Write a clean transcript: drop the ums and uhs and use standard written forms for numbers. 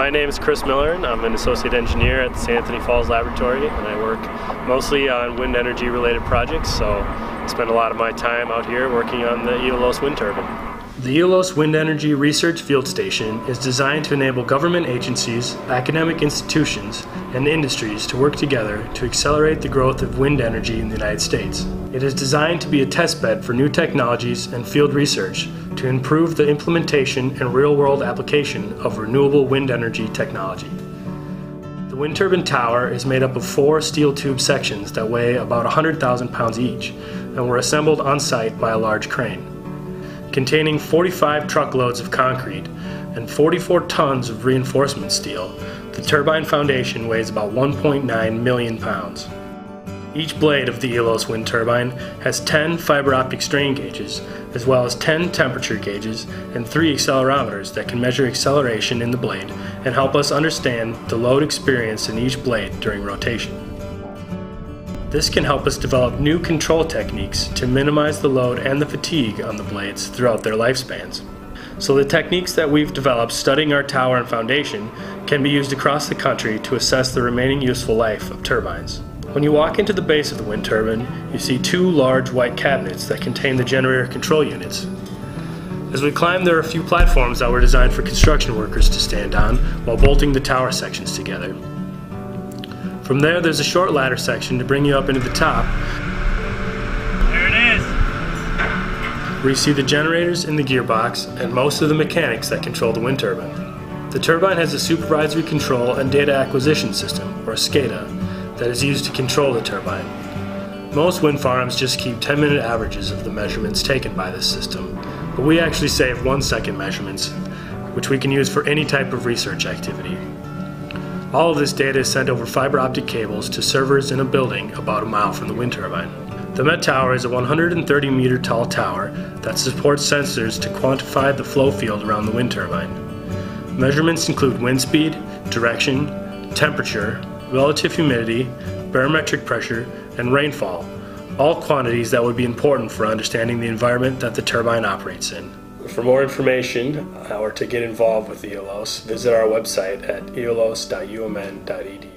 My name is Chris Miller, and I'm an associate engineer at the St. Anthony Falls Laboratory, and I work mostly on wind energy related projects, so I spend a lot of my time out here working on the Eolos wind turbine. The Eolos Wind Energy Research Field Station is designed to enable government agencies, academic institutions, and industries to work together to accelerate the growth of wind energy in the United States. It is designed to be a testbed for new technologies and field research to improve the implementation and real-world application of renewable wind energy technology. The wind turbine tower is made up of 4 steel tube sections that weigh about 100,000 pounds each and were assembled on site by a large crane. Containing 45 truckloads of concrete and 44 tons of reinforcement steel, the turbine foundation weighs about 1.9 million pounds. Each blade of the Eolos wind turbine has 10 fiber optic strain gauges, as well as 10 temperature gauges and 3 accelerometers that can measure acceleration in the blade and help us understand the load experienced in each blade during rotation. This can help us develop new control techniques to minimize the load and the fatigue on the blades throughout their lifespans. So the techniques that we've developed studying our tower and foundation can be used across the country to assess the remaining useful life of turbines. When you walk into the base of the wind turbine, you see 2 large white cabinets that contain the generator control units. As we climb, there are a few platforms that were designed for construction workers to stand on while bolting the tower sections together. From there, there's a short ladder section to bring you up into the top. There it is! Where you see the generators and the gearbox and most of the mechanics that control the wind turbine. The turbine has a supervisory control and data acquisition system, or SCADA, that is used to control the turbine. Most wind farms just keep 10-minute averages of the measurements taken by this system, but we actually save 1-second measurements, which we can use for any type of research activity. All of this data is sent over fiber optic cables to servers in a building about a mile from the wind turbine. The MET Tower is a 130-meter tall tower that supports sensors to quantify the flow field around the wind turbine. Measurements include wind speed, direction, temperature, relative humidity, barometric pressure, and rainfall, all quantities that would be important for understanding the environment that the turbine operates in. For more information or to get involved with Eolos, visit our website at eolos.umn.edu.